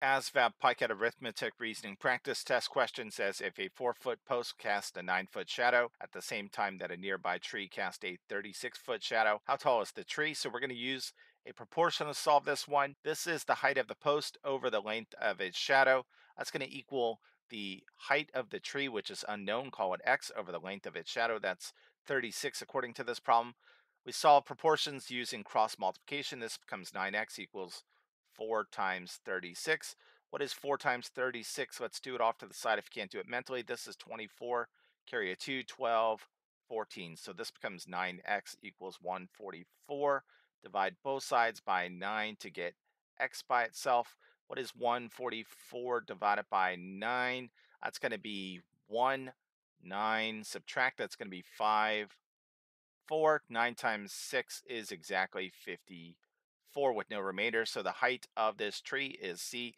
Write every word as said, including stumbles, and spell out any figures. A S VAB Piket arithmetic reasoning practice test question says if a four-foot post casts a nine-foot shadow at the same time that a nearby tree casts a thirty-six-foot shadow, how tall is the tree? So we're going to use a proportion to solve this one. This is the height of the post over the length of its shadow. That's going to equal the height of the tree, which is unknown, call it x, over the length of its shadow. That's thirty-six according to this problem. We solve proportions using cross multiplication. This becomes nine x equals four times thirty-six. What is four times thirty-six? Let's do it off to the side if you can't do it mentally. This is twenty-four, carry a two, twelve, fourteen. So this becomes nine x equals one hundred forty-four. Divide both sides by nine to get x by itself. What is one hundred forty-four divided by nine? That's going to be one, nine, subtract. That's going to be five, four. nine times six is exactly fifty-four with no remainder. So the height of this tree is C